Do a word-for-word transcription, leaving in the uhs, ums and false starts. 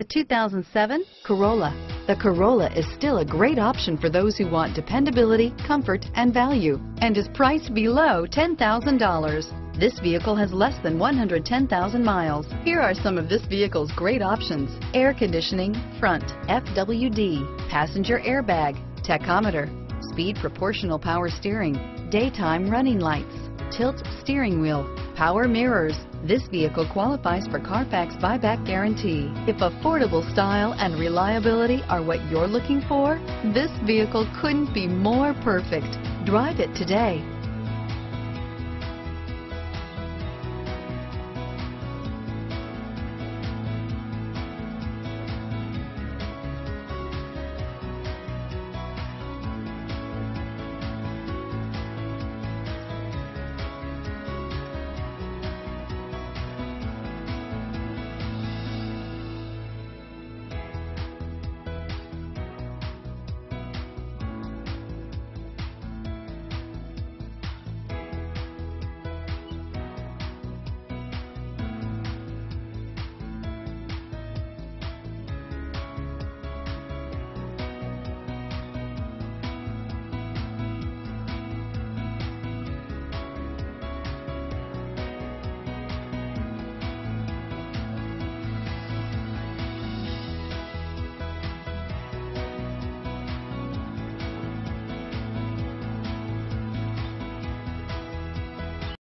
The two thousand seven Corolla. The Corolla is still a great option for those who want dependability, comfort, and value, and is priced below ten thousand dollars. This vehicle has less than one hundred ten thousand miles. Here are some of this vehicle's great options: air conditioning, front, F W D, passenger airbag, tachometer, speed proportional power steering, daytime running lights, tilt steering wheel, power mirrors. This vehicle qualifies for Carfax buyback guarantee. If affordable style and reliability are what you're looking for, this vehicle couldn't be more perfect. Drive it today.